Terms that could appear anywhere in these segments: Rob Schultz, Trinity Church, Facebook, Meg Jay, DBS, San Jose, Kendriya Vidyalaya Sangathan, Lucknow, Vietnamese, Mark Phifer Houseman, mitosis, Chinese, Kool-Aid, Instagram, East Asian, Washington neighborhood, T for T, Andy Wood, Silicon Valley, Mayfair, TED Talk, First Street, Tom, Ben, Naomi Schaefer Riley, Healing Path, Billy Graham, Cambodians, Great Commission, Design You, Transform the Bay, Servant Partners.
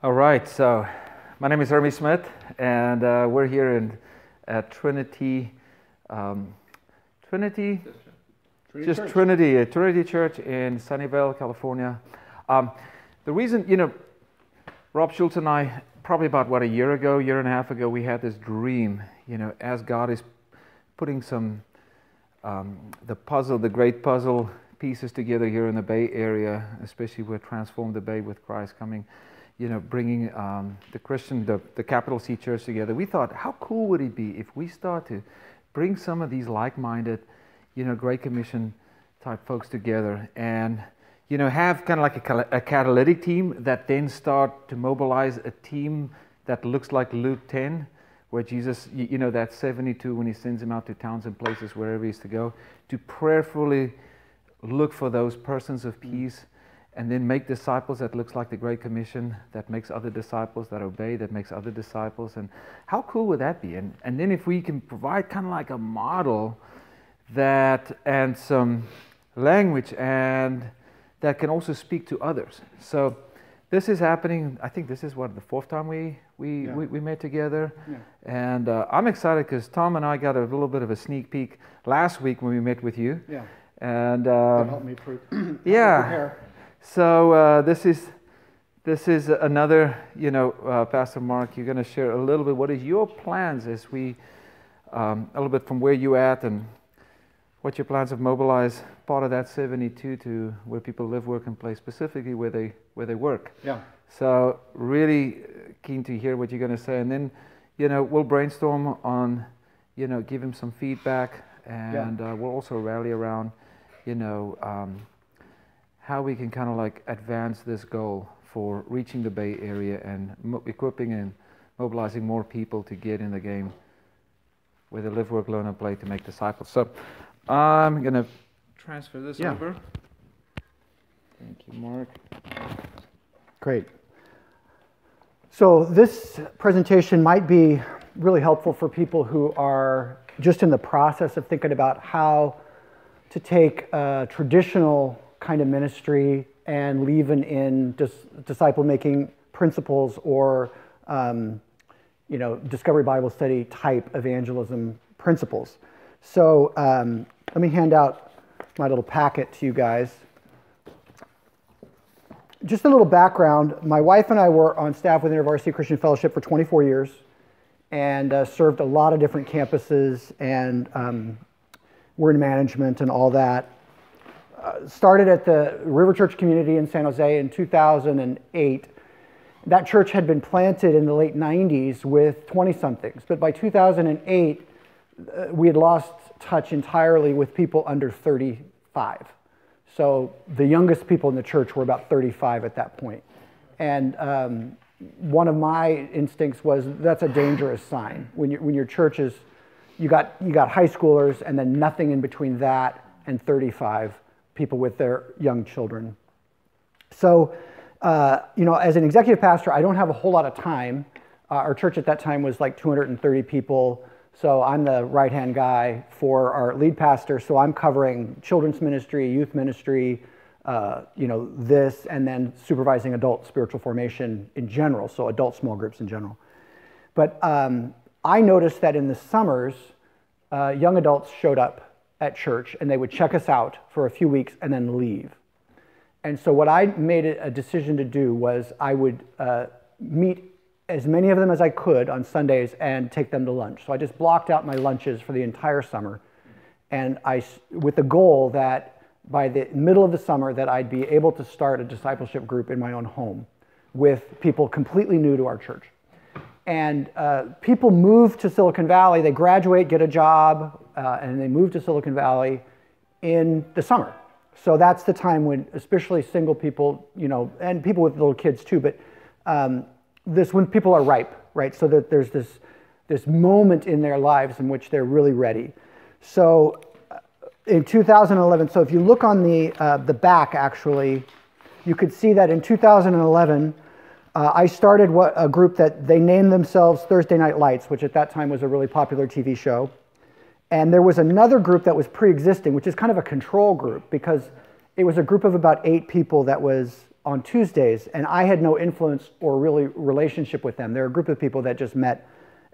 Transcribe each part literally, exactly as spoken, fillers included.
All right, so my name is Hermie Smith, and uh, we're here in at Trinity, um, Trinity, Trinity just Church. Trinity, uh, Trinity Church in Sunnyvale, California. Um, the reason, you know, Rob Schultz and I, probably about what a year ago, year and a half ago, we had this dream. You know, as God is putting some um, the puzzle, the great puzzle pieces together here in the Bay Area, especially with Transform the Bay with Christ coming. You know, bringing um, the Christian, the, the capital C church together, we thought, how cool would it be if we start to bring some of these like-minded, you know, Great Commission type folks together and, you know, have kind of like a, a catalytic team that then start to mobilize a team that looks like Luke ten, where Jesus, you, you know, that seventy-two when he sends him out to towns and places, wherever he is to go, to prayerfully look for those persons of peace, and then make disciples that looks like the Great Commission, that makes other disciples, that obey, that makes other disciples. And how cool would that be? And, and then if we can provide kind of like a model that, and some language, and that can also speak to others. So this is happening, I think this is what, the fourth time we, we, yeah. we, we met together. Yeah. And uh, I'm excited because Tom and I got a little bit of a sneak peek last week when we met with you. Yeah. And uh, help me prepare. Yeah. So uh, this is this is another, you know, uh, Pastor Mark, you're going to share a little bit. What is your plans as we, um, a little bit from where you at and what your plans have mobilized part of that seventy-two to where people live, work, and play, specifically where they where they work. Yeah. So really keen to hear what you're going to say, and then, you know, we'll brainstorm on, you know, give him some feedback, and yeah. uh, we'll also rally around, you know. Um, how we can kind of like advance this goal for reaching the Bay Area and mo equipping and mobilizing more people to get in the game where they live, work, learn, and play to make disciples. So I'm going to transfer this yeah. over. Thank you, Mark. Great. So this presentation might be really helpful for people who are just in the process of thinking about how to take a traditional kind of ministry and leaven in dis disciple-making principles or, um, you know, Discovery Bible Study type evangelism principles. So um, let me hand out my little packet to you guys. Just a little background. My wife and I were on staff with InterVarsity Christian Fellowship for twenty-four years and uh, served a lot of different campuses, and um, were in management and all that. Uh, started at the River Church community in San Jose in two thousand eight. That church had been planted in the late nineties with twenty-somethings, but by two thousand eight, uh, we had lost touch entirely with people under thirty-five. So the youngest people in the church were about thirty-five at that point. And um, one of my instincts was that's a dangerous sign. When, you, when your church is, you got, you got high schoolers and then nothing in between that and thirty-five. People with their young children. So, uh, you know, as an executive pastor, I don't have a whole lot of time. Uh, our church at that time was like two hundred thirty people, so I'm the right-hand guy for our lead pastor, so I'm covering children's ministry, youth ministry, uh, you know, this, and then supervising adult spiritual formation in general, so adult small groups in general. But um, I noticed that in the summers, uh, young adults showed up at church, and they would check us out for a few weeks and then leave. And so what I made a decision to do was I would uh, meet as many of them as I could on Sundays and take them to lunch. So I just blocked out my lunches for the entire summer, and I, with the goal that by the middle of the summer that I'd be able to start a discipleship group in my own home with people completely new to our church. And uh, people move to Silicon Valley, they graduate, get a job, uh, and they move to Silicon Valley in the summer. So that's the time when, especially single people, you know, and people with little kids too, but um, this when people are ripe, right? So that there's this, this moment in their lives in which they're really ready. So in two thousand eleven, so if you look on the, uh, the back actually, you could see that in two thousand eleven, Uh, I started what, a group that they named themselves Thursday Night Lights, which at that time was a really popular T V show. And there was another group that was pre-existing, which is kind of a control group, because it was a group of about eight people that was on Tuesdays, and I had no influence or really relationship with them. They're a group of people that just met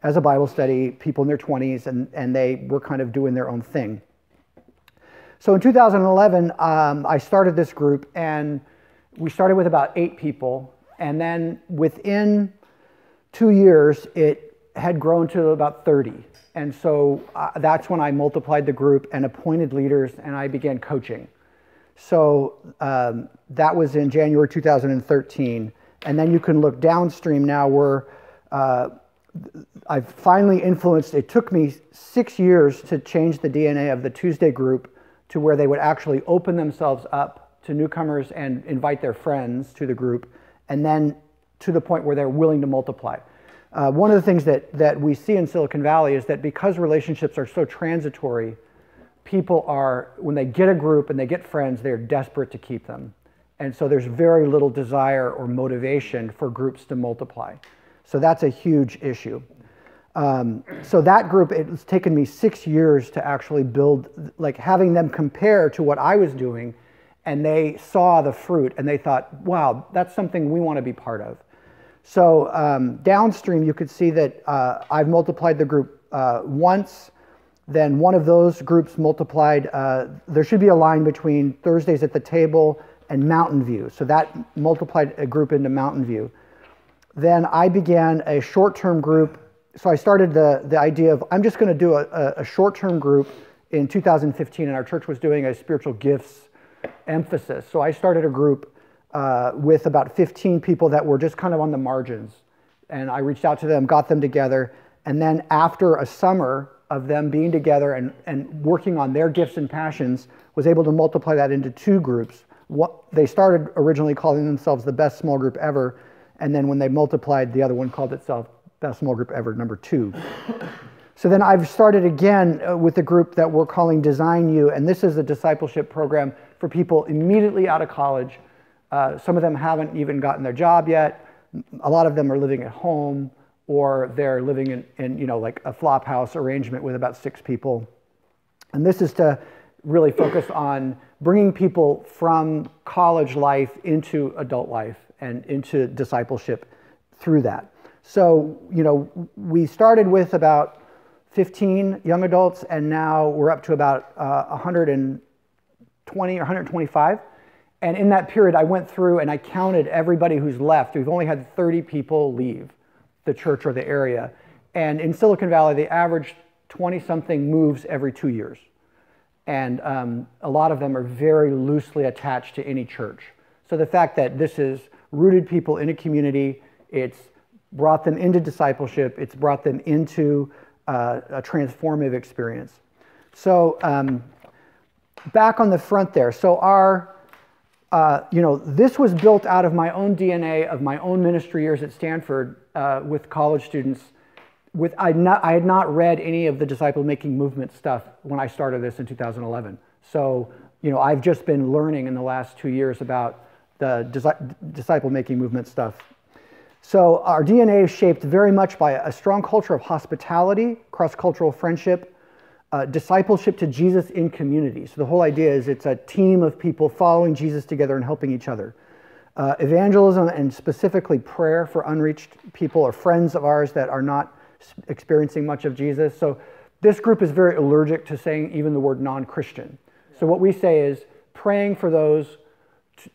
as a Bible study, people in their twenties, and, and they were kind of doing their own thing. So in two thousand eleven, um, I started this group, and we started with about eight people, and then within two years, it had grown to about thirty. And so uh, that's when I multiplied the group and appointed leaders, and I began coaching. So um, that was in January two thousand thirteen. And then you can look downstream now where uh, I've finally influenced. It took me six years to change the D N A of the Tuesday group to where they would actually open themselves up to newcomers and invite their friends to the group, and then to the point where they're willing to multiply. Uh, one of the things that, that we see in Silicon Valley is that because relationships are so transitory, people are, when they get a group and they get friends, they're desperate to keep them. And so there's very little desire or motivation for groups to multiply. So that's a huge issue. Um, so that group, it's taken me six years to actually build, like having them compare to what I was doing, and they saw the fruit and they thought, wow, that's something we want to be part of. So um, downstream, you could see that uh, I've multiplied the group uh, once. Then one of those groups multiplied. Uh, there should be a line between Thursdays at the Table and Mountain View. So that multiplied a group into Mountain View. Then I began a short-term group. So I started the, the idea of, I'm just going to do a, a short-term group in two thousand fifteen, and our church was doing a spiritual gifts emphasis. So I started a group uh, with about fifteen people that were just kind of on the margins. And I reached out to them, got them together. And then after a summer of them being together and, and working on their gifts and passions, was able to multiply that into two groups. What, they started originally calling themselves the best small group ever, and then when they multiplied, the other one called itself best small group ever number two. So then I've started again uh, with a group that we're calling Design You, and this is a discipleship program for people immediately out of college. Uh, some of them haven't even gotten their job yet. A lot of them are living at home, or they're living in, in, you know, like a flop house arrangement with about six people. And this is to really focus on bringing people from college life into adult life and into discipleship through that. So, you know, we started with about fifteen young adults, and now we're up to about uh, one hundred twenty or one hundred twenty-five. And in that period, I went through and I counted everybody who's left. We've only had thirty people leave the church or the area. And in Silicon Valley, the average twenty-something moves every two years. And um, a lot of them are very loosely attached to any church. So the fact that this has rooted people in a community, it's brought them into discipleship, it's brought them into uh, a transformative experience. So um, back on the front there. So our Uh, you know, this was built out of my own D N A of my own ministry years at Stanford uh, with college students. With I, not, I had not read any of the disciple-making movement stuff when I started this in two thousand eleven. So, you know, I've just been learning in the last two years about the disi- disciple-making movement stuff. So our D N A is shaped very much by a strong culture of hospitality, cross-cultural friendship, Uh, discipleship to Jesus in community. So the whole idea is it's a team of people following Jesus together and helping each other. Uh, evangelism, and specifically prayer for unreached people or friends of ours that are not experiencing much of Jesus. So this group is very allergic to saying even the word non-Christian. So what we say is praying for those, to,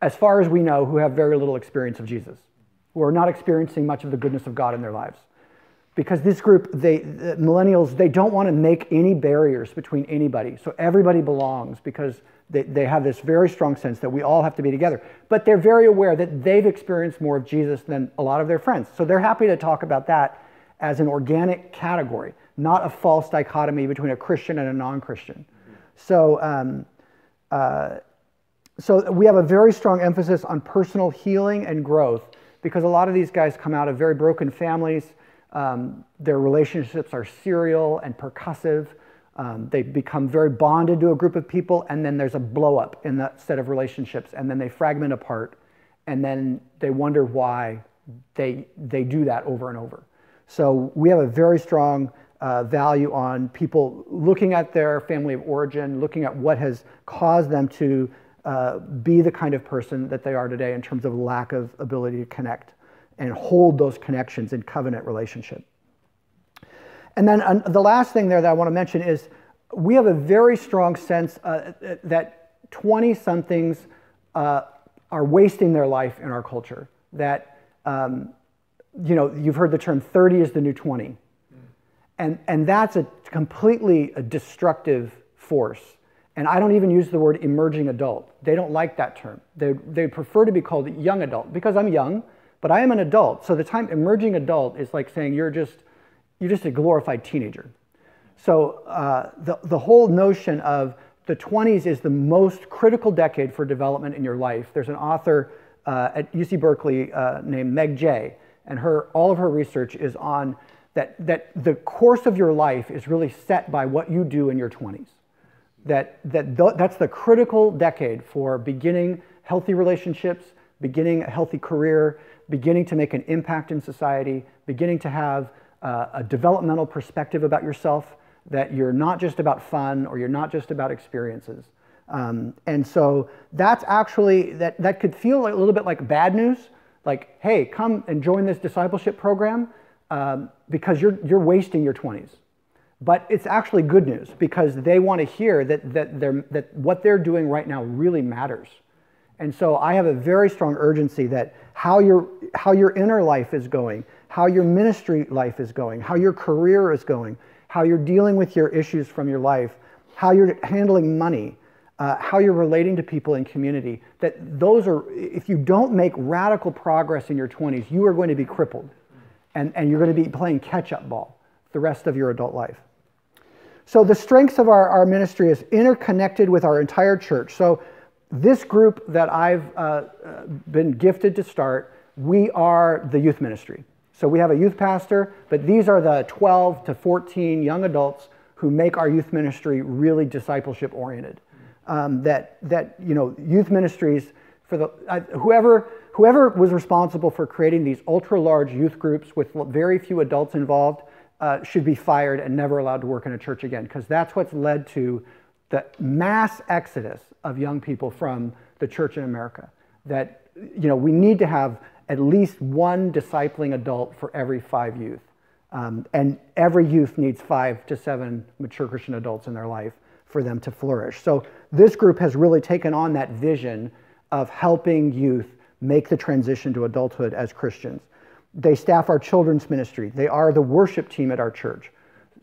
as far as we know, who have very little experience of Jesus, who are not experiencing much of the goodness of God in their lives. Because this group, they, the millennials, they don't want to make any barriers between anybody. So everybody belongs, because they, they have this very strong sense that we all have to be together. But they're very aware that they've experienced more of Jesus than a lot of their friends. So they're happy to talk about that as an organic category, not a false dichotomy between a Christian and a non-Christian. So, um, uh, so we have a very strong emphasis on personal healing and growth, because a lot of these guys come out of very broken families. Um, their relationships are serial and percussive. Um, they become very bonded to a group of people, and then there's a blow up in that set of relationships, and then they fragment apart, and then they wonder why they, they do that over and over. So we have a very strong uh, value on people looking at their family of origin, looking at what has caused them to uh, be the kind of person that they are today in terms of lack of ability to connect and hold those connections in covenant relationship. And then uh, the last thing there that I want to mention is we have a very strong sense uh, that twenty-somethings uh, are wasting their life in our culture. That, um, you know, you've heard the term thirty is the new twenty. Mm. And, and that's a completely a destructive force. And I don't even use the word emerging adult. They don't like that term. They, they prefer to be called young adult, because I'm young, but I am an adult. So the time emerging adult is like saying you're just, you're just a glorified teenager. So uh, the, the whole notion of the twenties is the most critical decade for development in your life. There's an author uh, at U C Berkeley uh, named Meg Jay, and her, all of her research is on that, that the course of your life is really set by what you do in your twenties. That, that th that's the critical decade for beginning healthy relationships, beginning a healthy career, beginning to make an impact in society, beginning to have Uh, a developmental perspective about yourself, that you're not just about fun or you're not just about experiences. Um, and so that's actually, that, that could feel like a little bit like bad news, like, hey, come and join this discipleship program um, because you're, you're wasting your twenties. But it's actually good news, because they want to hear that, that, they're, that what they're doing right now really matters. And so I have a very strong urgency that how your, how your inner life is going, how your ministry life is going, how your career is going, how you're dealing with your issues from your life, how you're handling money, uh, how you're relating to people in community, that those are, if you don't make radical progress in your twenties, you are going to be crippled, and, and you're going to be playing catch-up ball the rest of your adult life. So the strengths of our, our ministry is interconnected with our entire church. So this group that I've uh, been gifted to start, we are the youth ministry. So we have a youth pastor, but these are the twelve to fourteen young adults who make our youth ministry really discipleship-oriented. Um, that, that, you know, youth ministries, for the, uh, whoever, whoever was responsible for creating these ultra-large youth groups with very few adults involved uh, should be fired and never allowed to work in a church again, because that's what's led to the mass exodus of young people from the church in America. That, you know, we need to have at least one discipling adult for every five youth. Um, and every youth needs five to seven mature Christian adults in their life for them to flourish. So this group has really taken on that vision of helping youth make the transition to adulthood as Christians. They staff our children's ministry. They are the worship team at our church.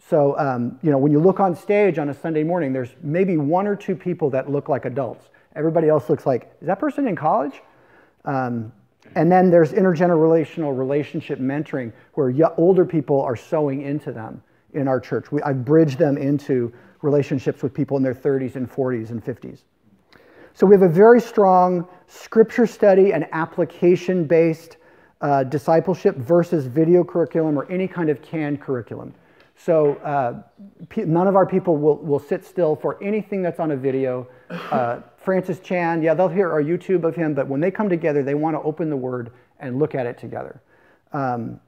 So um, you know, when you look on stage on a Sunday morning, there's maybe one or two people that look like adults. Everybody else looks like, is that person in college? Um, And then there's intergenerational relationship mentoring, where older people are sewing into them in our church. We, I bridge them into relationships with people in their thirties and forties and fifties. So we have a very strong scripture study and application-based uh, discipleship versus video curriculum or any kind of canned curriculum. So uh, none of our people will, will sit still for anything that's on a video. Uh, Francis Chan, yeah, they'll hear our YouTube of him, but when they come together, they want to open the Word and look at it together. Um,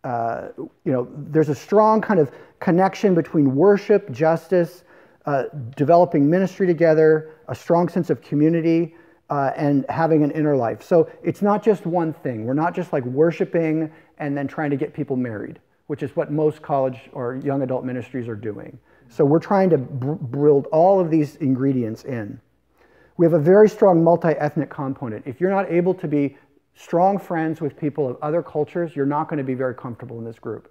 uh, you know, there's a strong kind of connection between worship, justice, uh, developing ministry together, a strong sense of community, uh, and having an inner life. So it's not just one thing. We're not just like worshiping and then trying to get people married, which is what most college or young adult ministries are doing. So we're trying to build all of these ingredients in. We have a very strong multi-ethnic component. If you're not able to be strong friends with people of other cultures, you're not going to be very comfortable in this group.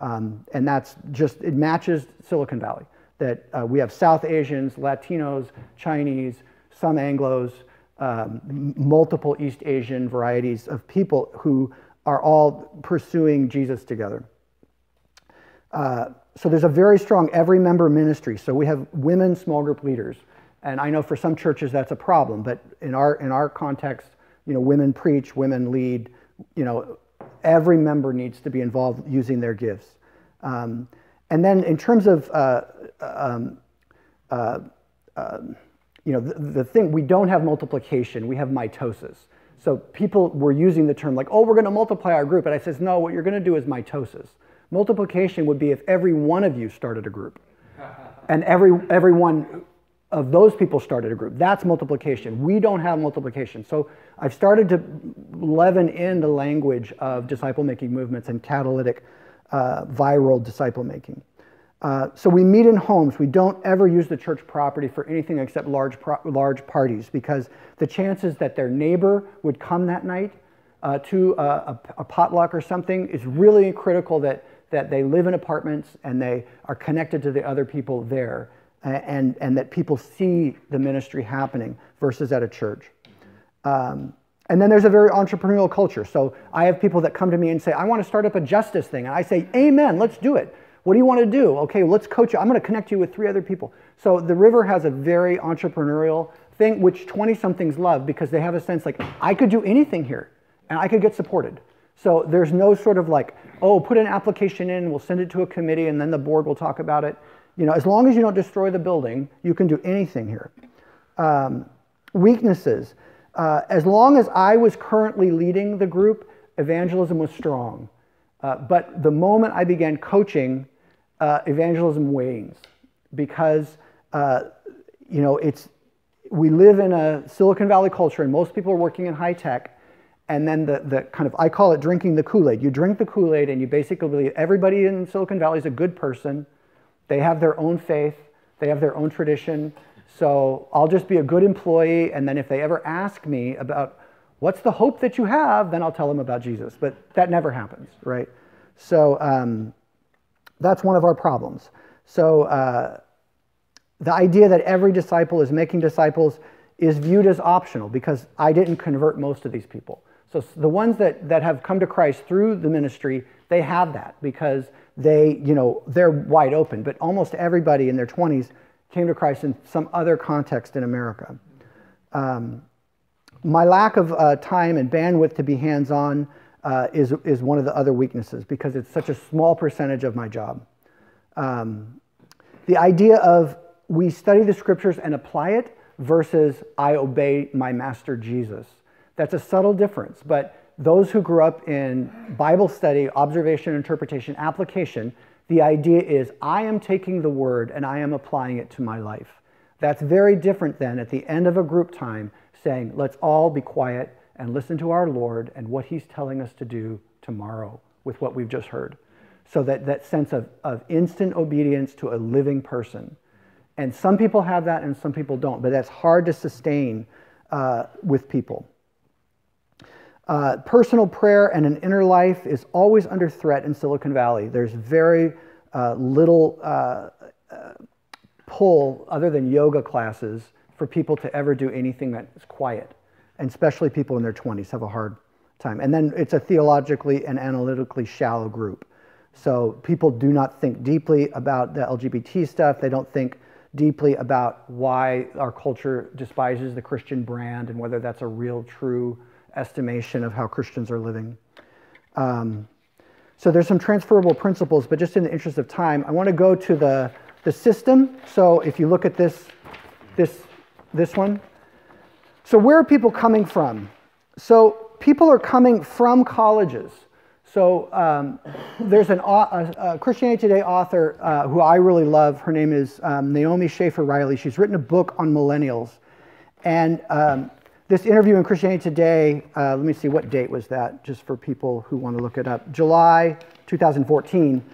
Um, and that's just, it matches Silicon Valley, that uh, we have South Asians, Latinos, Chinese, some Anglos, um, multiple East Asian varieties of people who are all pursuing Jesus together. Uh, so there's a very strong every member ministry. So we have women small group leaders, and I know for some churches that's a problem, but in our in our context, you know, women preach, women lead. You know, every member needs to be involved using their gifts. Um, and then in terms of uh, um, uh, uh, you know, the, the thing, we don't have multiplication, we have mitosis. So people were using the term like, oh, we're going to multiply our group, and I says no, what you're going to do is mitosis. Multiplication would be if every one of you started a group, and every everyone of those people started a group. That's multiplication. We don't have multiplication. So I've started to leaven in the language of disciple-making movements and catalytic uh, viral disciple-making. Uh, so we meet in homes. We don't ever use the church property for anything except large, pro large parties, because the chances that their neighbor would come that night uh, to a, a, a potluck or something is really critical, that, that they live in apartments and they are connected to the other people there. And, and that people see the ministry happening versus at a church. Um, and then there's a very entrepreneurial culture. So I have people that come to me and say, I want to start up a justice thing. And I say, amen, let's do it. What do you want to do? Okay, let's coach you. I'm going to connect you with three other people. So the River has a very entrepreneurial thing, which twenty-somethings love, because they have a sense like, I could do anything here and I could get supported. So there's no sort of like, oh, put an application in, we'll send it to a committee and then the board will talk about it. You know, as long as you don't destroy the building, you can do anything here. Um, weaknesses. Uh, as long as I was currently leading the group, evangelism was strong. Uh, but the moment I began coaching, uh, evangelism wanes, because, uh, you know, it's, we live in a Silicon Valley culture and most people are working in high tech. And then the, the kind of, I call it drinking the Kool-Aid. You drink the Kool-Aid and you basically believe everybody in Silicon Valley is a good person. They have their own faith, they have their own tradition, so I'll just be a good employee, and then if they ever ask me about what's the hope that you have, then I'll tell them about Jesus. But that never happens, right? So um, that's one of our problems. So uh, the idea that every disciple is making disciples is viewed as optional, because I didn't convert most of these people. So the ones that, that have come to Christ through the ministry, they have that because they, you know, they're wide open. But almost everybody in their twenties came to Christ in some other context in America. Um, my lack of uh, time and bandwidth to be hands-on uh, is, is one of the other weaknesses, because it's such a small percentage of my job. Um, the idea of we study the scriptures and apply it versus I obey my master Jesus. That's a subtle difference, but those who grew up in Bible study, observation, interpretation, application, the idea is I am taking the word and I am applying it to my life. That's very different than at the end of a group time saying, let's all be quiet and listen to our Lord and what he's telling us to do tomorrow with what we've just heard. So that, that sense of, of instant obedience to a living person. And some people have that and some people don't, but that's hard to sustain uh, with people. Uh, personal prayer and an inner life is always under threat in Silicon Valley. There's very uh, little uh, uh, pull other than yoga classes for people to ever do anything that's quiet, and especially people in their twenties have a hard time. And then it's a theologically and analytically shallow group. So people do not think deeply about the L G B T stuff. They don't think deeply about why our culture despises the Christian brand and whether that's a real, true estimation of how Christians are living. Um, so there's some transferable principles, but just in the interest of time, I want to go to the, the system. So if you look at this, this, this one. So where are people coming from? So people are coming from colleges. So um, there's an, a, a Christianity Today author uh, who I really love. Her name is um, Naomi Schaefer Riley. She's written a book on millennials. And um, this interview in Christianity Today, uh, let me see, what date was that, just for people who want to look it up. July two thousand fourteen,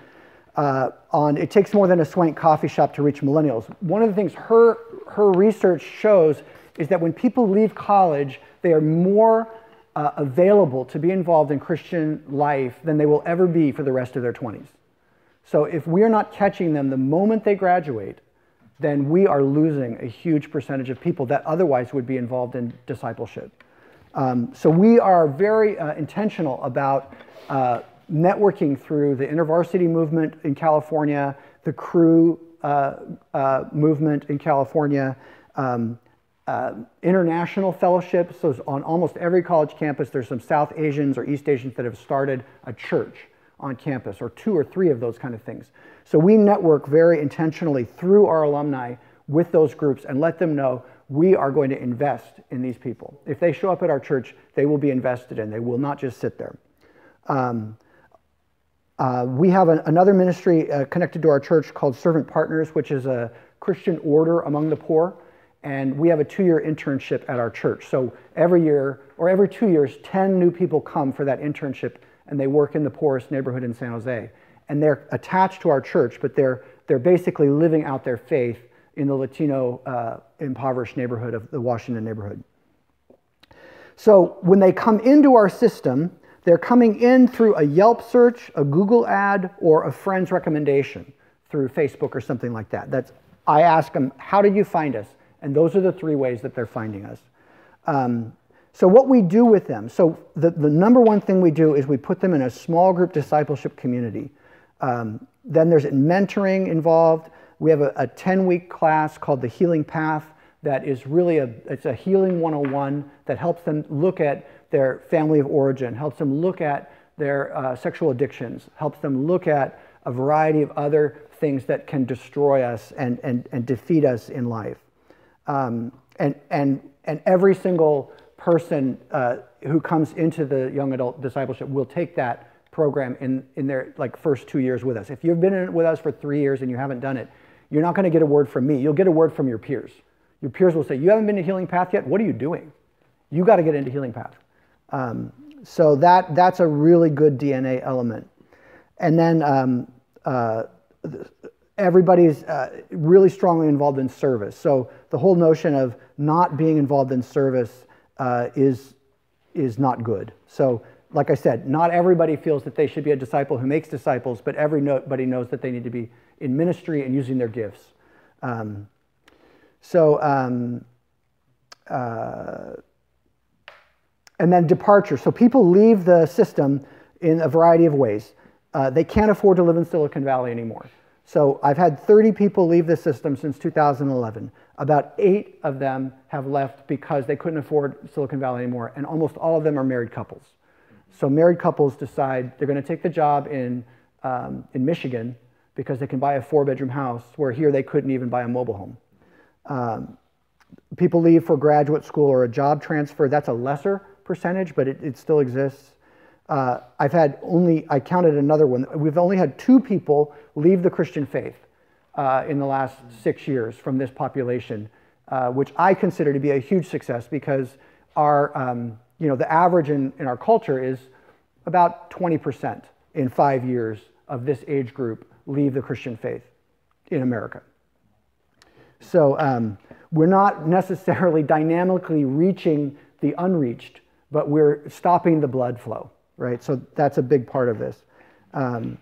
uh, on It Takes More Than a Swank Coffee Shop to Reach Millennials. One of the things her, her research shows is that when people leave college, they are more uh, available to be involved in Christian life than they will ever be for the rest of their twenties. So if we are not catching them the moment they graduate, then we are losing a huge percentage of people that otherwise would be involved in discipleship. Um, so we are very uh, intentional about uh, networking through the InterVarsity movement in California, the Crew uh, uh, movement in California, um, uh, international fellowships. So on almost every college campus, there's some South Asians or East Asians that have started a church on campus, or two or three of those kind of things. So we network very intentionally through our alumni with those groups and let them know we are going to invest in these people. If they show up at our church, they will be invested in. They will not just sit there. Um, uh, we have an, another ministry uh, connected to our church called Servant Partners, which is a Christian order among the poor. and we have a two-year internship at our church. So every year, or every two years, ten new people come for that internship, and they work in the poorest neighborhood in San Jose. And they're attached to our church, but they're, they're basically living out their faith in the Latino uh, impoverished neighborhood of the Washington neighborhood. So when they come into our system, they're coming in through a Yelp search, a Google ad, or a friend's recommendation through Facebook or something like that. That's, I ask them, how did you find us? And those are the three ways that they're finding us. Um, so what we do with them, so the, the number one thing we do is we put them in a small group discipleship community. Um, then there's mentoring involved. We have a ten-week class called the Healing Path that is really a, it's a healing one oh one that helps them look at their family of origin, helps them look at their uh, sexual addictions, helps them look at a variety of other things that can destroy us and, and, and defeat us in life. Um, and, and, and every single person uh, who comes into the young adult discipleship will take that program in, in their like first two years with us. If you've been in it with us for three years and you haven't done it, you're not going to get a word from me. You'll get a word from your peers. Your peers will say, you haven't been to Healing Path yet? What are you doing? You got to get into Healing Path. Um, so that, that's a really good D N A element. And then um, uh, everybody's uh, really strongly involved in service. So the whole notion of not being involved in service uh, is, is not good. So like I said, not everybody feels that they should be a disciple who makes disciples, but everybody knows that they need to be in ministry and using their gifts. Um, so, um, uh, and then departure. So people leave the system in a variety of ways. Uh, they can't afford to live in Silicon Valley anymore. So I've had thirty people leave the system since two thousand eleven. About eight of them have left because they couldn't afford Silicon Valley anymore, and almost all of them are married couples. So married couples decide they're going to take the job in, um, in Michigan because they can buy a four-bedroom house, where here they couldn't even buy a mobile home. Um, people leave for graduate school or a job transfer. That's a lesser percentage, but it, it still exists. Uh, I've had only, I counted another one. We've only had two people leave the Christian faith uh, in the last six years from this population, uh, which I consider to be a huge success, because our... Um, you know, the average in, in our culture is about twenty percent in five years of this age group leave the Christian faith in America. So um, we're not necessarily dynamically reaching the unreached, but we're stopping the blood flow, right? So that's a big part of this. Um,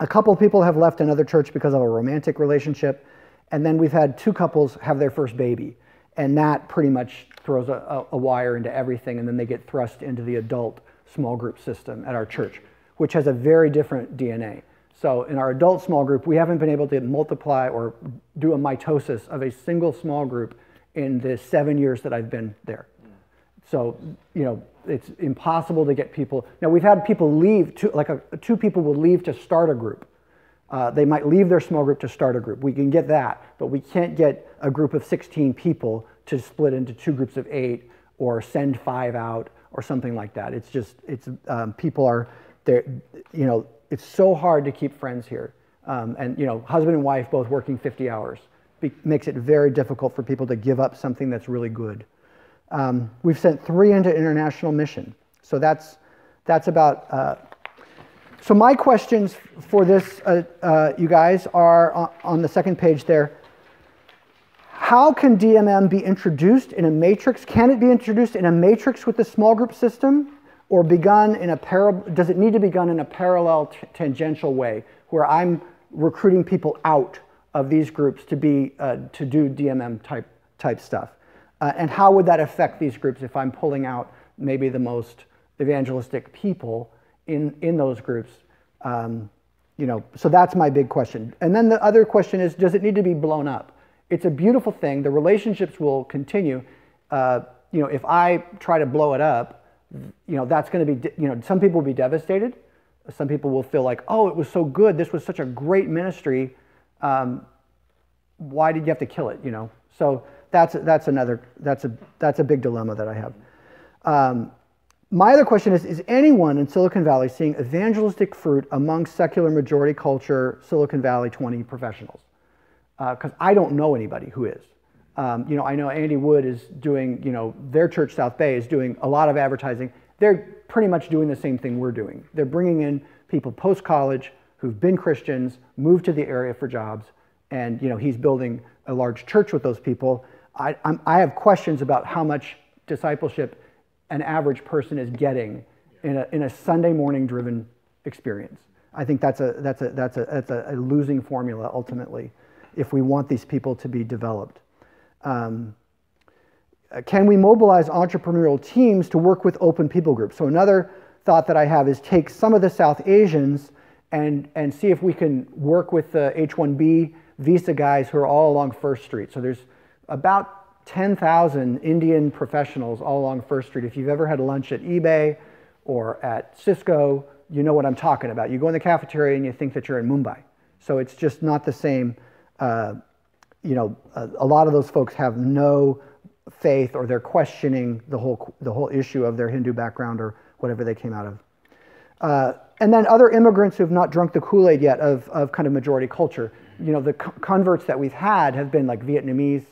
a couple people have left another church because of a romantic relationship, and then we've had two couples have their first baby. And that pretty much throws a, a wire into everything, and then they get thrust into the adult small group system at our church, which has a very different D N A. So in our adult small group, we haven't been able to multiply or do a mitosis of a single small group in the seven years that I've been there. So, you know, it's impossible to get people. Now, we've had people leave, to, like a, two people will leave to start a group. Uh, they might leave their small group to start a group. We can get that, but we can't get a group of sixteen people to split into two groups of eight or send five out or something like that. It's just, it's um, people are, they're, you know, it's so hard to keep friends here. Um, and, you know, husband and wife both working fifty hours be makes it very difficult for people to give up something that's really good. Um, we've sent three into international mission. So that's, that's about... Uh, So my questions for this, uh, uh, you guys, are on, on the second page there. How can D M M be introduced in a matrix? Can it be introduced in a matrix with the small group system, or begun in a parallel? Does it need to be begun in a parallel tangential way, where I'm recruiting people out of these groups to be uh, to do D M M type type stuff? Uh, and how would that affect these groups if I'm pulling out maybe the most evangelistic people in, in those groups, um, you know, so that's my big question. And then the other question is, does it need to be blown up? It's a beautiful thing. The relationships will continue. Uh, you know, if I try to blow it up, you know, that's going to be, you know, some people will be devastated. Some people will feel like, oh, it was so good. This was such a great ministry. Um, why did you have to kill it? You know, so that's, that's another, that's a, that's a big dilemma that I have. Um, My other question is, is anyone in Silicon Valley seeing evangelistic fruit among secular majority culture Silicon Valley twenty professionals? Because uh, I don't know anybody who is. Um, you know, I know Andy Wood is doing, you know, their church, South Bay, is doing a lot of advertising. They're pretty much doing the same thing we're doing. They're bringing in people post-college who've been Christians, moved to the area for jobs, and, you know, he's building a large church with those people. I, I'm, I have questions about how much discipleship an average person is getting in a, in a Sunday morning driven experience. I think that's a, that's a, that's a, that's a losing formula ultimately if we want these people to be developed. Um, can we mobilize entrepreneurial teams to work with open people groups? So another thought that I have is take some of the South Asians and, and see if we can work with the H one B visa guys who are all along First Street. So there's about ten thousand Indian professionals all along First Street. If you've ever had lunch at eBay or at Cisco, you know what I'm talking about. You go in the cafeteria and you think that you're in Mumbai. So it's just not the same. Uh, you know, a, a lot of those folks have no faith, or they're questioning the whole the whole issue of their Hindu background or whatever they came out of. Uh, and then other immigrants who have not drunk the Kool-Aid yet of, of kind of majority culture. You know, the co converts that we've had have been like Vietnamese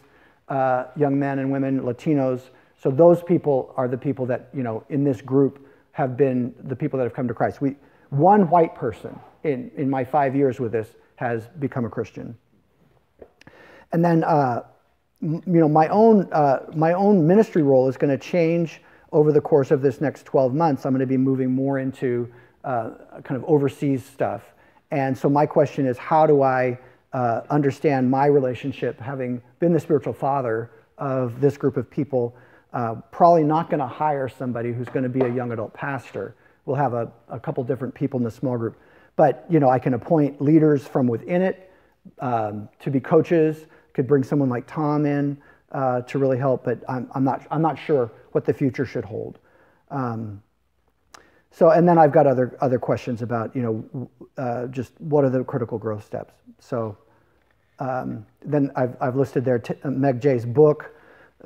uh, young men and women, Latinos. So those people are the people that, you know, in this group have been the people that have come to Christ. We, one white person in, in my five years with this has become a Christian. And then, uh, you know, my own, uh, my own ministry role is going to change over the course of this next twelve months. I'm going to be moving more into uh, kind of overseas stuff. And so my question is, how do I uh, understand my relationship, having been the spiritual father of this group of people? Uh, probably not going to hire somebody who's going to be a young adult pastor. We'll have a, a couple different people in the small group. But, you know, I can appoint leaders from within it um, to be coaches. Could bring someone like Tom in uh, to really help, but I'm, I'm not I'm not sure what the future should hold. Um, so, and then I've got other other questions about, you know, uh, just what are the critical growth steps. So, um, then I've I've listed there t Meg Jay's book,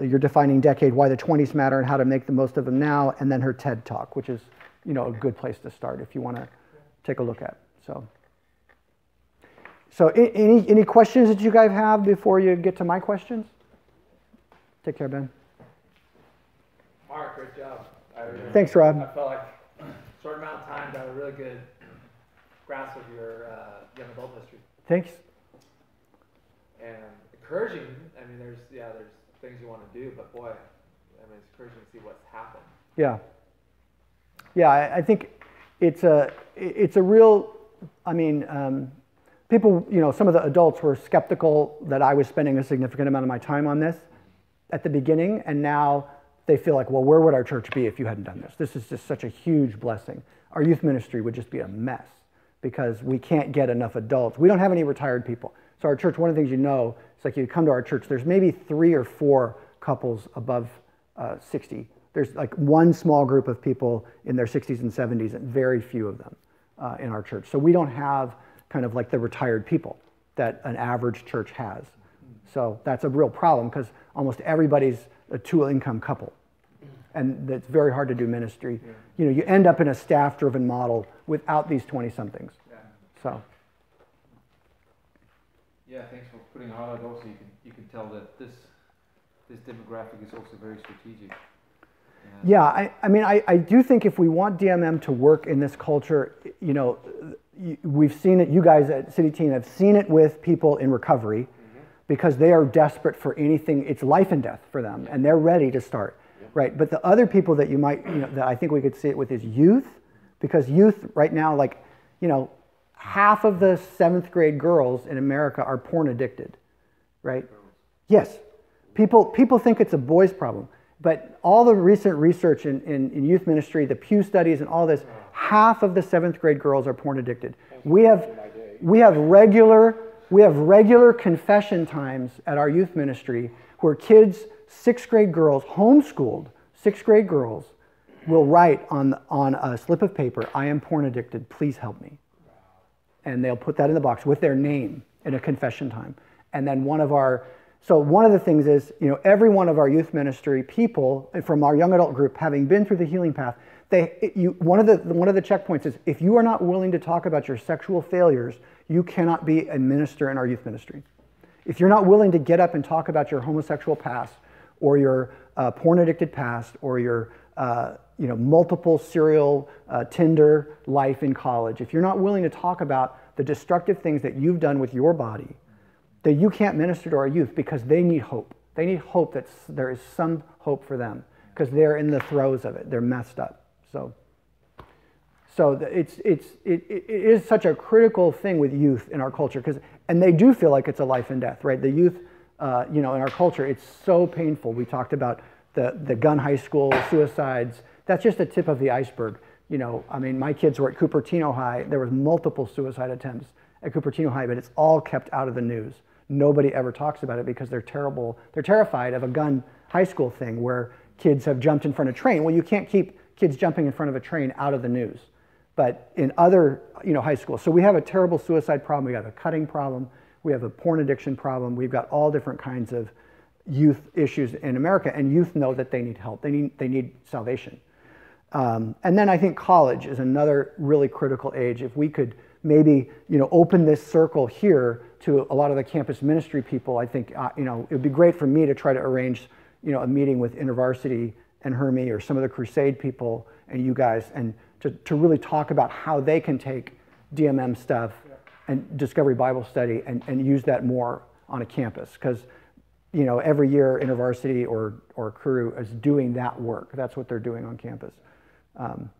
"Your Defining Decade: Why the twenties Matter and How to Make the Most of Them Now," and then her TED Talk, which is, you know, a good place to start if you want to take a look at. So. So any, any questions that you guys have before you get to my questions? Take care, Ben. Mark, great job. I really, Thanks, Rob. I felt like a short amount of time got a really good grasp of your uh, young adult history. Thanks. And encouraging, I mean, there's, yeah, there's things you want to do, but boy, I mean, it's encouraging to see what's happened. Yeah. Yeah, I, I think it's a, it's a real, I mean, um, people, you know, some of the adults were skeptical that I was spending a significant amount of my time on this at the beginning, and now they feel like, well, where would our church be if you hadn't done this? This is just such a huge blessing. Our youth ministry would just be a mess because we can't get enough adults. We don't have any retired people. So our church, one of the things you know, it's like you come to our church, there's maybe three or four couples above uh, sixty. There's like one small group of people in their sixties and seventies, and very few of them uh, in our church. So we don't have kind of like the retired people that an average church has. So that's a real problem because almost everybody's a two-income couple. And it's very hard to do ministry. Yeah. You know, you end up in a staff-driven model without these twenty-somethings. Yeah. So. Yeah, thanks for putting a highlight also. You can, you can tell that this, this demographic is also very strategic. Yeah, yeah I, I mean, I, I do think if we want D M M to work in this culture, you know, we've seen it, you guys at City Team have seen it with people in recovery mm-hmm. because they are desperate for anything. It's life and death for them, and they're ready to start, yeah. right? But the other people that you might, you know, that I think we could see it with is youth, because youth right now, like, you know, half of the seventh grade girls in America are porn addicted, right? Yes. People, people think it's a boys' problem, but all the recent research in, in, in youth ministry, the Pew studies and all this, half of the seventh grade girls are porn addicted. We have, we have regular, we have regular confession times at our youth ministry where kids, sixth grade girls, homeschooled sixth grade girls, will write on, on a slip of paper, "I am porn addicted, please help me." And they'll put that in the box with their name in a confession time. And then one of our, so one of the things is, you know, every one of our youth ministry people from our young adult group, having been through the Healing Path, They, you, one, of the, one of the checkpoints is, if you are not willing to talk about your sexual failures, you cannot be a minister in our youth ministry. If you're not willing to get up and talk about your homosexual past or your uh, porn-addicted past or your uh, you know, multiple serial uh, Tinder life in college, if you're not willing to talk about the destructive things that you've done with your body, that you can't minister to our youth because they need hope. They need hope that there is some hope for them because they're in the throes of it. They're messed up. So, so it's, it's, it, it is such a critical thing with youth in our culture, because, and they do feel like it's a life and death, right? The youth, uh, you know, in our culture, it's so painful. We talked about the, the gun high school suicides. That's just the tip of the iceberg. You know, I mean, my kids were at Cupertino High. There was multiple suicide attempts at Cupertino High, but it's all kept out of the news. Nobody ever talks about it because they're terrible. They're terrified of a gun high school thing where kids have jumped in front of a train. Well, you can't keep kids jumping in front of a train out of the news. But in other, you know, high schools. So we have a terrible suicide problem. We have a cutting problem. We have a porn addiction problem. We've got all different kinds of youth issues in America. And youth know that they need help. They need, they need salvation. Um, and then I think college is another really critical age. If we could maybe, you know, open this circle here to a lot of the campus ministry people, I think, uh, you know, it would be great for me to try to arrange, you know, a meeting with InterVarsity and Hermie or some of the crusade people and you guys, and to, to really talk about how they can take D M M stuff and Discovery Bible Study and, and use that more on a campus. Because, you know, every year InterVarsity or, or Crew is doing that work. That's what they're doing on campus. Um,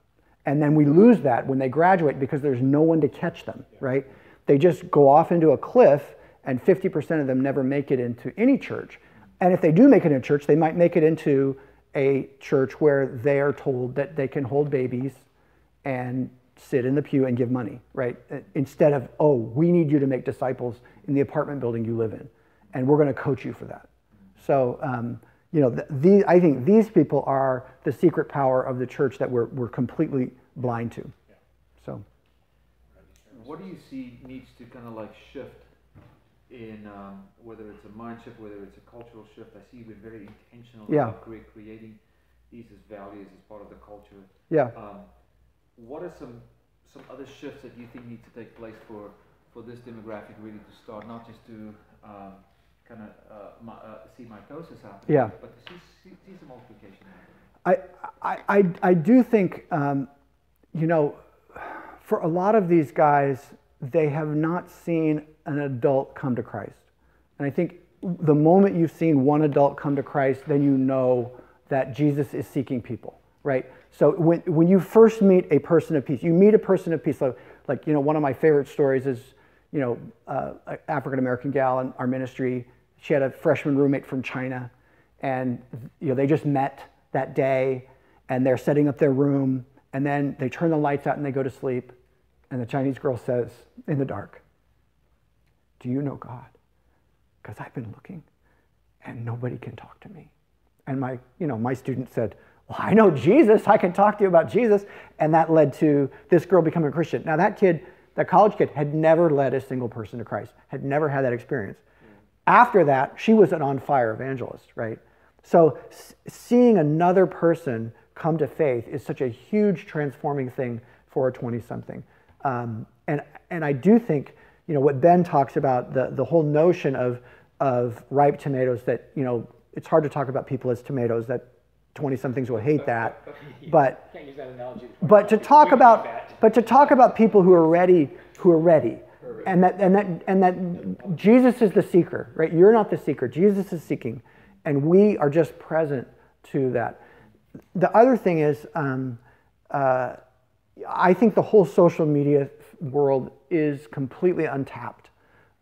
and then we lose that when they graduate because there's no one to catch them, right? They just go off into a cliff, and fifty percent of them never make it into any church. And if they do make it in a church, they might make it into a church where they are told that they can hold babies and sit in the pew and give money, right? Instead of, oh, we need you to make disciples in the apartment building you live in, and we're going to coach you for that. So, um, you know, the, the, I think these people are the secret power of the church that we're, we're completely blind to. So, what do you see needs to kind of like shift in um, whether it's a mind shift, whether it's a cultural shift? I see we're very intentional yeah. about creating these as values as part of the culture. Yeah. Um, what are some some other shifts that you think need to take place for for this demographic really to start, not just to um, kind of uh, my, uh, see mitosis happen, yeah. but to see, see some multiplication happen? I, I, I do think, um, you know, for a lot of these guys, they have not seen an adult come to Christ. And I think the moment you've seen one adult come to Christ, then you know that Jesus is seeking people, right? So when, when you first meet a person of peace, you meet a person of peace. Like, like you know, one of my favorite stories is, you know, uh, an African-American gal in our ministry. She had a freshman roommate from China, and you know, they just met that day, and they're setting up their room, and then they turn the lights out and they go to sleep, and the Chinese girl says, in the dark, "Do you know God? Because I've been looking, and nobody can talk to me." And my, you know, my student said, "Well, I know Jesus. I can talk to you about Jesus." And that led to this girl becoming a Christian. Now that kid, that college kid, had never led a single person to Christ, had never had that experience. After that, she was an on-fire evangelist, right? So seeing another person come to faith is such a huge transforming thing for a twenty-something. Um, and, and I do think, you know, what Ben talks about, the, the whole notion of, of ripe tomatoes, that, you know, it's hard to talk about people as tomatoes, that twenty-somethings will hate that. But, can't use that analogy. but to talk about, but to talk about people who are ready, who are ready. And that, and that, and that Jesus is the seeker, right? You're not the seeker. Jesus is seeking. And we are just present to that. The other thing is, um, uh, I think the whole social media world is completely untapped.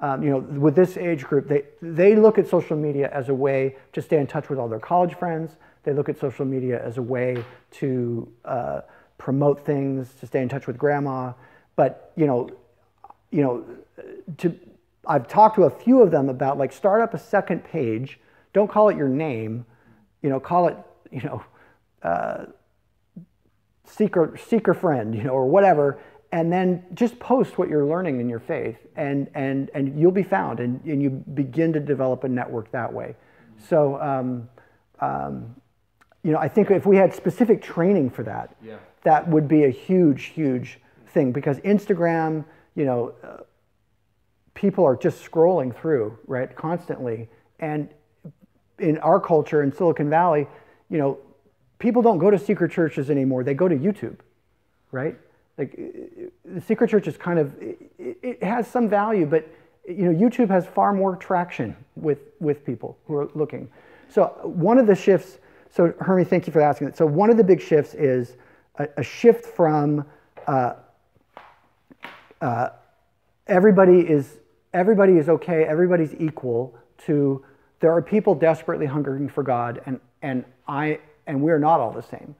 Um, you know, with this age group, they, they look at social media as a way to stay in touch with all their college friends. They look at social media as a way to uh, promote things, to stay in touch with grandma. But, you know, you know, to, I've talked to a few of them about, like, start up a second page. Don't call it your name. You know, call it, you know, uh, seeker, seeker friend, you know, or whatever. And then just post what you're learning in your faith, and, and, and you'll be found, and, and you begin to develop a network that way. So, um, um, you know, I think if we had specific training for that, yeah. that would be a huge, huge thing, because Instagram, you know, uh, people are just scrolling through, right, constantly. And in our culture, in Silicon Valley, you know, people don't go to secret churches anymore. They go to YouTube, right? Like, the secret church is kind of, it, it has some value, but, you know, YouTube has far more traction with, with people who are looking. So one of the shifts, so Hermie, thank you for asking that. So one of the big shifts is a, a shift from uh, uh, everybody is everybody is okay, everybody's equal, to there are people desperately hungering for God, and and I and we're not all the same.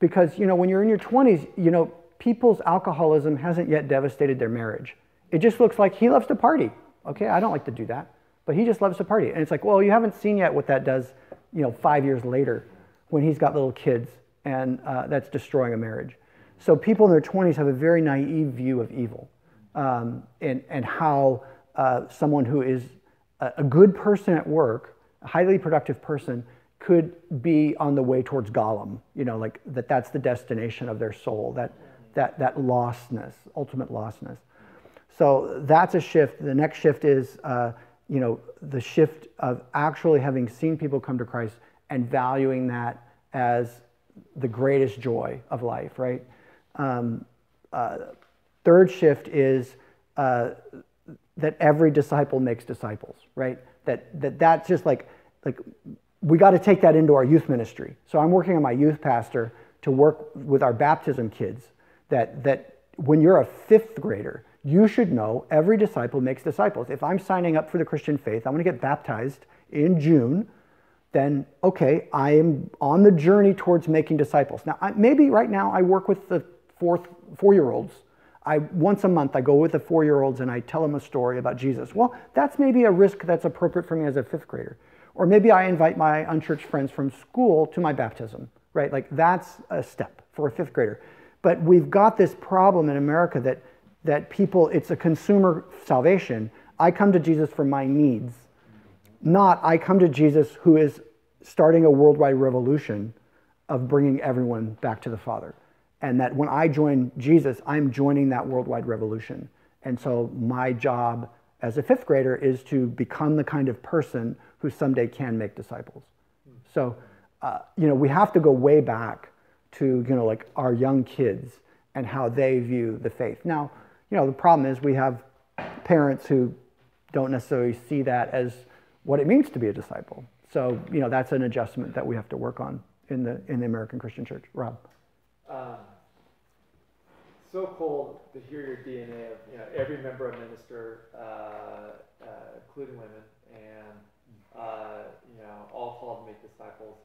Because, you know, when you're in your twenties, you know, people's alcoholism hasn't yet devastated their marriage. It just looks like he loves to party. Okay, I don't like to do that, but he just loves to party. And it's like, well, you haven't seen yet what that does, you know, five years later when he's got little kids, and uh, that's destroying a marriage. So people in their twenties have a very naive view of evil, um, and, and how uh, someone who is a, a good person at work, a highly productive person, could be on the way towards Gollum, you know, like that that's the destination of their soul, that, that, that lostness, ultimate lostness. So that's a shift. The next shift is, uh, you know, the shift of actually having seen people come to Christ and valuing that as the greatest joy of life, right? Um, uh, third shift is uh, that every disciple makes disciples, right? That, that that's just like, like we got to take that into our youth ministry. So I'm working on my youth pastor to work with our baptism kids, that, that when you're a fifth grader, you should know every disciple makes disciples. If I'm signing up for the Christian faith, I'm going to get baptized in June, then, okay, I am on the journey towards making disciples. Now, I, maybe right now I work with the fourth, four-year-olds. I, once a month I go with the four-year-olds and I tell them a story about Jesus. Well, that's maybe a risk that's appropriate for me as a fifth grader. Or maybe I invite my unchurched friends from school to my baptism, right? Like, that's a step for a fifth grader. But we've got this problem in America that that people, it's a consumer salvation. I come to Jesus for my needs, not I come to Jesus who is starting a worldwide revolution of bringing everyone back to the Father. And that when I join Jesus, I'm joining that worldwide revolution. And so my job as a fifth grader is to become the kind of person who someday can make disciples. So, uh, you know, we have to go way back to, you know, like our young kids and how they view the faith. Now, you know, the problem is we have parents who don't necessarily see that as what it means to be a disciple. So, you know, that's an adjustment that we have to work on in the in the American Christian church. Rob? Uh, so cool to hear your D N A of, you know, every member a minister, uh, uh, including women, and, uh, you know, all called to make disciples.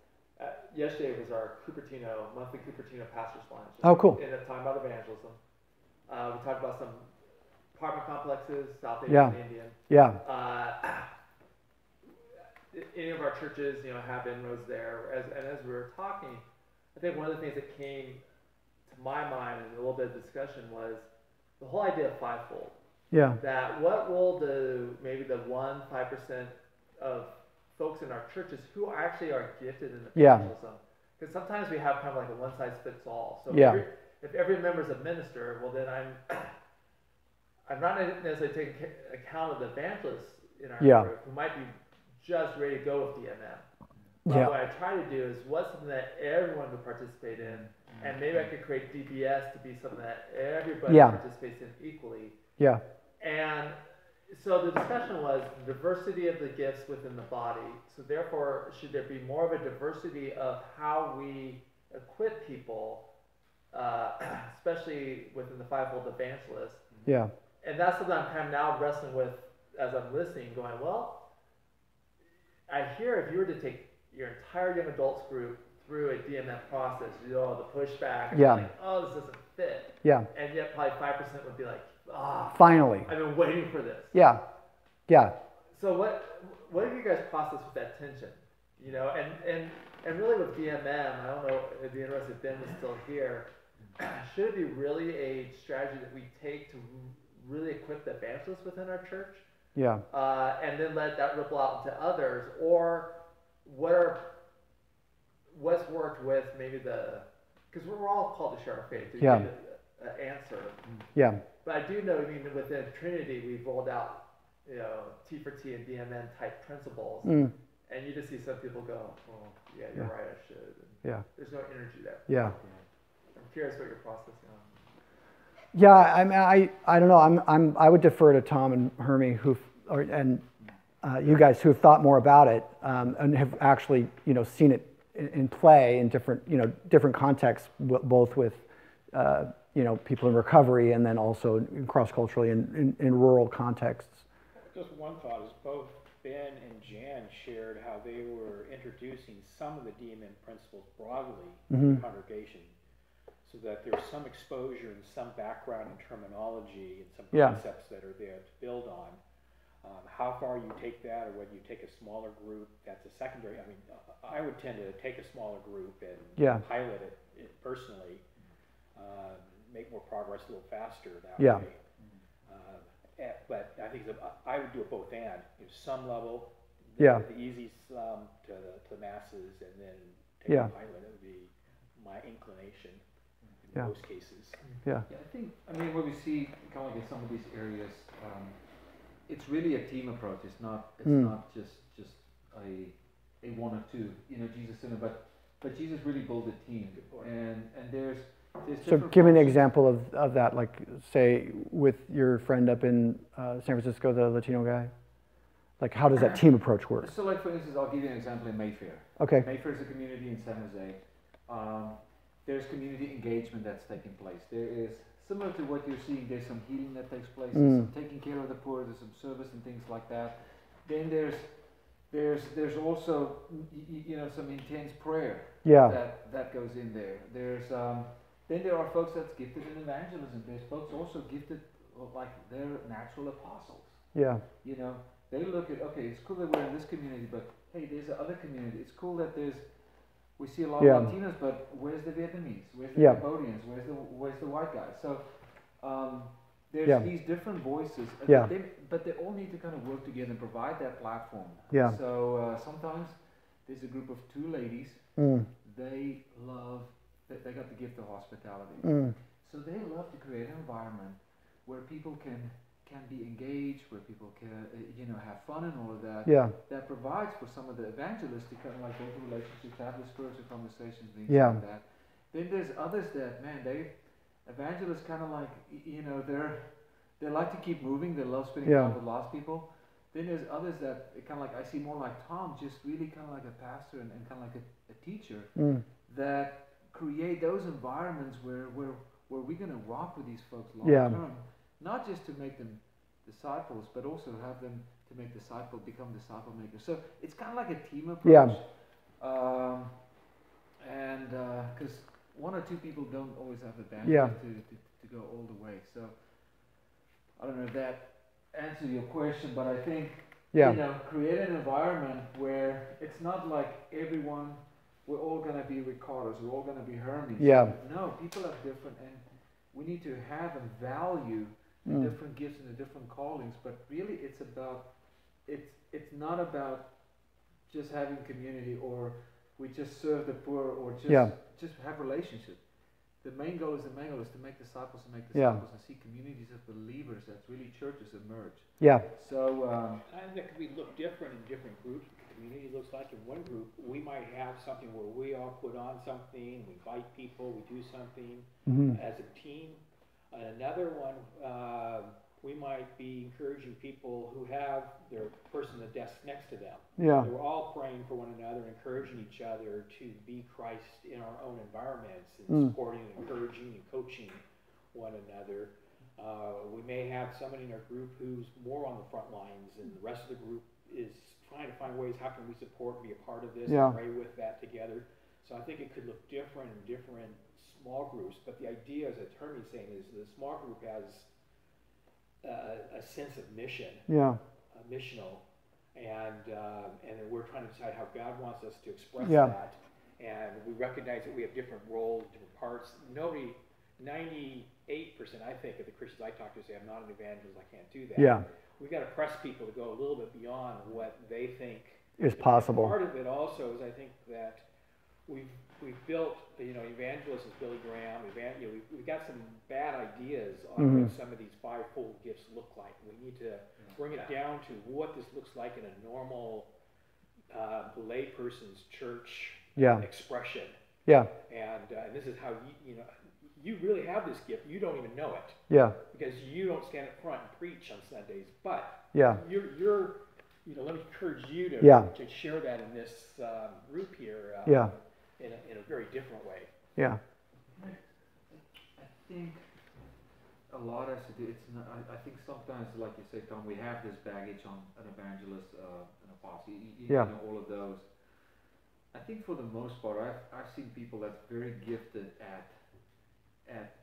Uh, yesterday was our Cupertino, monthly Cupertino pastor's lunch. Oh, cool. And it's talking about evangelism. Uh, we talked about some apartment complexes, South Asian, yeah. Indian. Yeah. Uh, any of our churches, you know, have inroads there. As, and as we were talking, I think one of the things that came to my mind in a little bit of discussion was the whole idea of fivefold. Yeah. That what role do maybe the one, five percent of folks in our churches who actually are gifted in evangelism, because yeah. sometimes we have kind of like a one-size-fits-all. So yeah. if, if every member is a minister, well then I'm I'm not necessarily taking account of the evangelists in our yeah. group who might be just ready to go with D M M. But yeah. what I try to do is what's something that everyone would participate in, and maybe I could create D B S to be something that everybody yeah. participates in equally. Yeah. And so the discussion was diversity of the gifts within the body. So therefore, should there be more of a diversity of how we equip people, uh, especially within the fivefold evangelist? Yeah. And that's something I'm kind of now wrestling with as I'm listening, going, well, I hear if you were to take your entire young adults group through a D M M process, you know, the pushback, yeah. like, oh, this doesn't fit. Yeah. And yet probably five percent would be like, ah, oh, finally. I've been waiting for this. Yeah, yeah. So what what have you guys processed with that tension? You know, and, and, and really with D M M, I don't know, it'd be interesting if Ben was still here. Should it be really a strategy that we take to really equip the evangelists within our church? Yeah. Uh, and then let that ripple out into others? Or what are, what's worked with maybe the, because we're all called to share our faith. Yeah. An answer. Yeah. But I do know, I mean, within Trinity, we've rolled out you know, T for T and D M M type principles. Mm. And you just see some people go, oh, yeah, you're yeah. right, I should. And yeah. There's no energy there. Yeah. I'm curious what your process is. Yeah, I mean, I, I don't know. I'm, I'm, I would defer to Tom and Hermie who, or, and uh, you guys who have thought more about it um, and have actually, you know, seen it in, in play in different, you know, different contexts, both with, uh, you know, people in recovery and then also cross-culturally in, in, in rural contexts. Just one thought is both Ben and Jan shared how they were introducing some of the D M M principles broadly mm-hmm. in the congregation, so that there's some exposure and some background and terminology and some yeah. concepts that are there to build on. Um, how far you take that, or whether you take a smaller group, that's a secondary. I mean, I would tend to take a smaller group and yeah. pilot it, it personally, uh, make more progress a little faster that yeah. way. But I think I would do it both and. You know, some level, the, yeah. the easy slum to the, to the masses, and then take yeah. a pilot. That would be my inclination in yeah. most cases. Yeah. yeah. I think, I mean, what we see going in some of these areas, um, it's really a team approach. It's not it's mm. not just just a a one or two. You know, Jesus in it, but but Jesus really built a team, and and there's. So give me an example of, of that, like, say, with your friend up in uh, San Francisco, the Latino guy. Like, how does that team approach work? So, like, for instance, I'll give you an example in Mayfair. Okay. Mayfair is a community in San Jose. Um, there's community engagement that's taking place. There is, similar to what you're seeing, there's some healing that takes place, mm. there's some taking care of the poor, there's some service and things like that. Then there's There's there's also, you know, some intense prayer yeah. that, that goes in there. There's... Um, Then there are folks that's gifted in evangelism. There's folks also gifted, like, they're natural apostles. Yeah. You know, they look at, okay, it's cool that we're in this community, but hey, there's another community. It's cool that there's, we see a lot yeah. of Latinos, but where's the Vietnamese? Where's the yeah. Cambodians? Where's the where's the white guys? So um, there's yeah. these different voices, yeah. they, but they all need to kind of work together and provide that platform. Yeah. So uh, sometimes there's a group of two ladies. Mm. They love. They got the gift of hospitality. Mm. So they love to create an environment where people can can be engaged, where people can, you know, have fun and all of that. Yeah. That provides for some of the evangelistic, kind of like open relationships, have the spiritual conversations, things yeah. like that. Then there's others that, man, they, evangelists kind of like, you know, they're, they like to keep moving. They love spending yeah. time with lost people. Then there's others that kind of like, I see more like Tom, just really kind of like a pastor and, and kind of like a, a teacher mm. that, create those environments where where, where we're going to rock with these folks long yeah. term, not just to make them disciples, but also have them to make disciples, become disciple makers. So it's kind of like a team approach. Yeah. Um, and because uh, one or two people don't always have the bandwidth yeah. to, to, to go all the way. So I don't know if that answers your question, but I think, yeah. you know, create an environment where it's not like everyone... We're all going to be Ricardos. We're all going to be Hermes. Yeah. No, people are different, and we need to have and value the mm. different gifts and the different callings. But really, it's about it's it's not about just having community or we just serve the poor or just yeah. just have relationships. The main goal is the main goal is to make disciples and make disciples yeah. and see communities of believers. That's really churches emerge. Yeah. So um, and that could be look different in different groups. Community looks like in one group, we might have something where we all put on something, we invite people, we do something mm-hmm. as a team. And another one, uh, we might be encouraging people who have their person at the desk next to them. Yeah. We're all praying for one another, encouraging each other to be Christ in our own environments, and mm. supporting, and encouraging, and coaching one another. Uh, we may have somebody in our group who's more on the front lines, and the rest of the group is trying to find ways, how can we support and be a part of this yeah. and pray with that together. So I think it could look different in different small groups, but the idea, as Hermie's saying, is the small group has uh, a sense of mission, yeah, uh, missional, and uh, and then we're trying to decide how God wants us to express yeah. that, and we recognize that we have different roles, different parts. Nobody, ninety-eight percent, I think, of the Christians I talk to say, I'm not an evangelist, I can't do that. Yeah. We've got to press people to go a little bit beyond what they think is possible. Part of it also is I think that we've, we've built, you know, evangelists is Billy Graham, evan- you know, we've, we've got some bad ideas on mm-hmm. what some of these fivefold gifts look like. We need to bring it down to what this looks like in a normal uh, layperson's church yeah. expression. Yeah. And, uh, and this is how, you, you know, you really have this gift. You don't even know it. Yeah. Because you don't stand up front and preach on Sundays. But yeah. you're, you're you know, let me encourage you to, yeah. to share that in this um, group here um, yeah. in, a, in a very different way. Yeah. I think a lot has to do, it's not, I, I think sometimes, like you say, Tom, we have this baggage on an evangelist, uh, an apostle, you, you yeah. know, all of those. I think for the most part, I've, I've seen people that's very gifted at at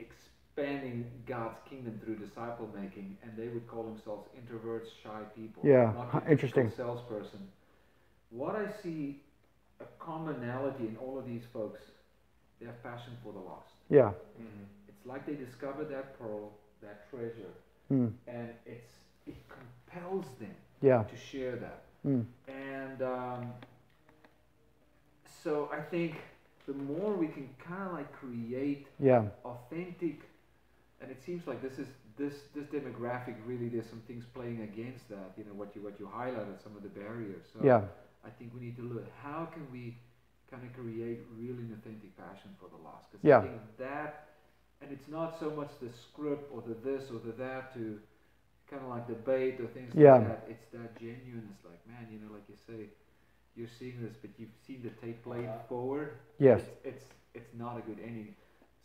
expanding God's kingdom through disciple making, and they would call themselves introverts, shy people. Yeah, not interesting. Salesperson. What I see a commonality in all of these folks, they have passion for the lost. Yeah. Mm-hmm. It's like they discover that pearl, that treasure, mm. and it's it compels them yeah. to share that. Mm. And um, so I think the more we can kind of like create yeah. authentic, and it seems like this is this this demographic really. There's some things playing against that. You know what you what you highlighted, some of the barriers. So yeah. I think we need to look. How can we kind of create really an authentic passion for the lost? Because yeah. I think that, and it's not so much the script or the this or the that to kind of like debate or things yeah. like that. It's that genuineness. Like man, you know, like you say. You're seeing this, but you've seen the tape played forward. Yes, it's, it's it's not a good ending.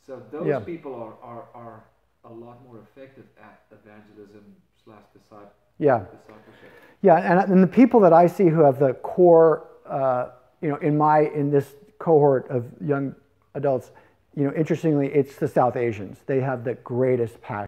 So those yeah. people are, are are a lot more effective at evangelism slash discipleship. Yeah, discipleship. Yeah, and and the people that I see who have the core, uh, you know, in my in this cohort of young adults, you know, interestingly, it's the South Asians. They have the greatest passion.